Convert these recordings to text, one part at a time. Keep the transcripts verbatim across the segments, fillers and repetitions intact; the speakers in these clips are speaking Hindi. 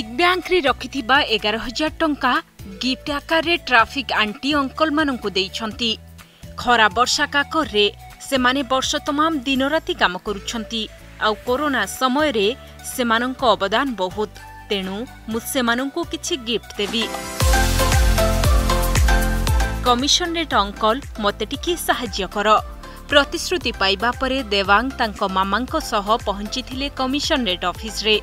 बिग बैंक रे रखी एगार हजार टंका गिफ्ट आकार रे ट्राफिक आंटी अंकल मानू दे खरा वर्षा काकर से वर्ष तमाम दिन राति काम करोना समय रे से अवदान बहुत तेणु मुझे किछि गिफ्ट देबी कमिशनरेट अंकल मते टिके साहाय्य कर प्रतिश्रुति पाइबा परे देवांग तांको मामांको सह पहुंचीथिले कमिशनरेट ऑफिस रे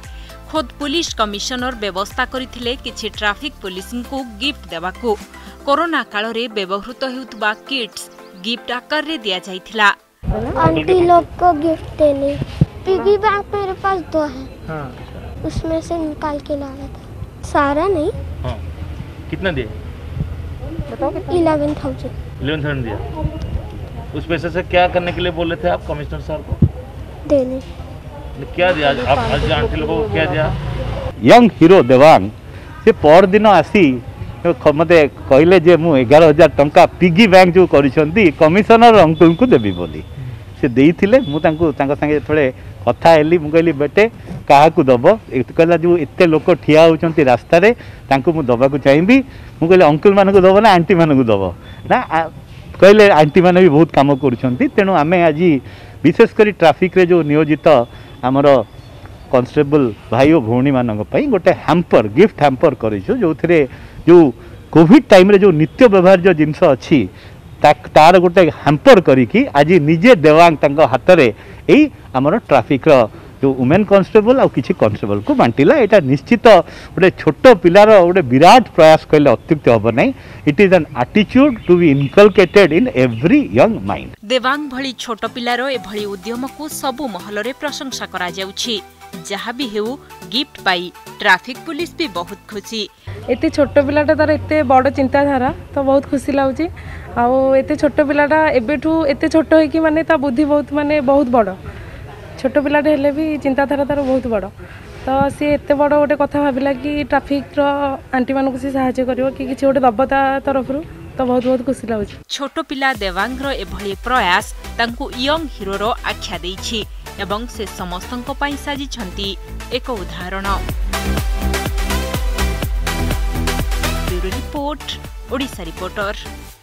खुद पुलिस कमिशनर व्यवस्था करिथिले किछि ट्राफिक पुलिस को गिफ्ट देवाकू कोरोना काल रे व्यवहृत हेउतबा किट्स गिफ्ट आकार रे दिया जाइथिला। आंटी लोग को गिफ्ट देने पिगी बैंक मेरे पास दो है, हाँ। उसमें से निकाल के लाया था, सारा नहीं, हाँ। कितना दिया बताओ? ग्यारह हज़ार ग्यारह हज़ार दिया। उस पैसे से क्या करने के लिए बोले थे आप कमिश्नर साहब को? देने क्या दिया आप आज जानते लोगों को क्या दिया? यंग हीरो देवांग से पर दिन आसी मते कहले जे मु ग्यारह हज़ार टंका पिगी बैंक जो करिसंती कमिश्नर अंकल को देबी बोली से देइथिले। मु तांको तांको संगे थोड़े कथा हेली, मु कहली बेटे काहा को दबो? कहला जो इत्ते लोक ठिया होचंती रास्ता रे तांको मु दबा को चाहिबी। मु कहले अंकल मान को दबो ना आंटी मान को दबो ना? कहले आंटी मैंने भी बहुत काम करुँच। तेणु आम आज विशेषकर ट्राफिक रे जो नियोजित आमर कन्स्टेबल भाई और भौणी मानों गोटे हांपर गिफ्ट हांपर करो जो थे जो कोविड टाइम रे जो नित्य व्यवहार्य जिनस अच्छी तार गोटे हांपर करी आज निजे देवांग तांको हाथ में यही आमर ट्राफिक रो जो वुमेन कन्स्टेबल आउ किसी कन्स्टेबल को बांटिला। यहाँ निश्चित गोटे छोट पिलार गोटे विराट प्रयास कहले अत्युक्त हम ना। It is an attitude to be inculcated in every young mind. देवांग भली छोट पिलार एभली उद्यम को सबु महल रे प्रशंसा करा जाउछि। जहाँ भी हेउ गिफ्ट पाई ट्राफिक पुलिस भी बहुत खुशी। एते छोट पिलाटा तार एते बड़ चिंताधारा तो बहुत खुशी लागुछि। आउ एते छोट पिलाटा एबेठू एते छोट होई कि माने ता बुद्धि बहुत माने बहुत बड़ छोट पिलाटे हेले भी चिंताधारा तार बहुत बड़। तो सी एत बड़ गोटे कथा भाविला कि ट्राफिक आंटी मान को सी साहाय्य करिवो कि किछि गोटे दबता तरफ रु तो बहुत बहुत खुशी लागुछि। छोट पिला देवांग रो एभली प्रयास तांकु यंग हीरो रो आख्या दैछि एवं से समस्तंको पई साजी छंती एक उदाहरण। Bureau report, Odisha reporter.